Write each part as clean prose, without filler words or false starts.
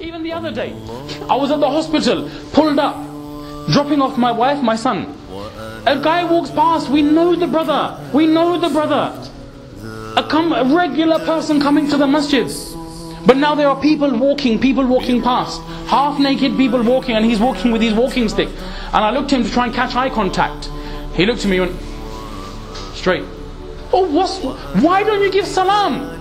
Even the other day, I was at the hospital, pulled up, dropping off my wife, my son. A guy walks past, we know the brother. A regular person coming to the masjids. But now there are people walking past, half naked people walking, and he's walking with his walking stick. And I looked at him to try and catch eye contact. He looked at me and went straight. Oh, why don't you give salaam?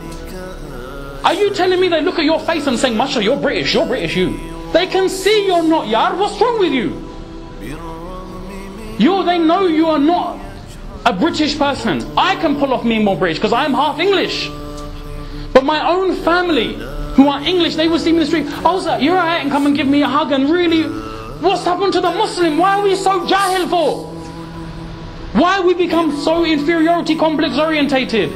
Are you telling me they look at your face and saying, Masha, you're British, you. They can see you're not, yar, what's wrong with you? They know you are not a British person. I can pull off me more British because I'm half English. But my own family, who are English, they will see me in the street. Oh, sir, you're alright, and come and give me a hug. And really, what's happened to the Muslim? Why are we so jahil for? Why we become so inferiority complex orientated?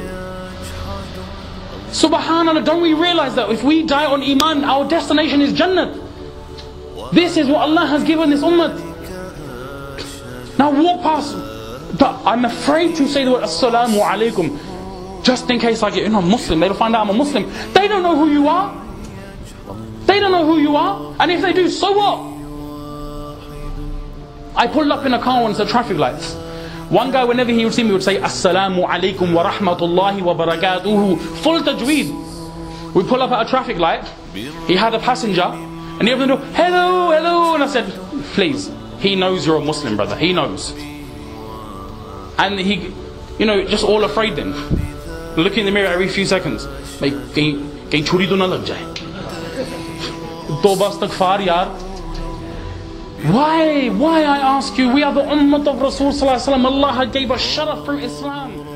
Subhanallah, don't we realize that if we die on Iman, our destination is Jannat? This is what Allah has given this ummah. Now walk past. I'm afraid to say the word Assalamu alaikum. Just in case I get, Muslim, they'll find out I'm a Muslim. They don't know who you are. They don't know who you are. And if they do, so what? I pulled up in a car once at traffic lights. One guy, whenever he would see me, would say, Assalamu alaikum wa rahmatullahi wa barakatuhu. Full tajweed. We pull up at a traffic light. He had a passenger. And he opened the door, hello, hello. And I said, please, he knows you're a Muslim, brother. He knows. And he, just all afraid then. Look in the mirror every few seconds. Like, kahin churi to na lag jaye. Tawbah astaghfar yaar. Why I ask you? We are the ummah of Rasulullah Sallallahu Alaihi Wasallam. Allah gave us sharaf through Islam.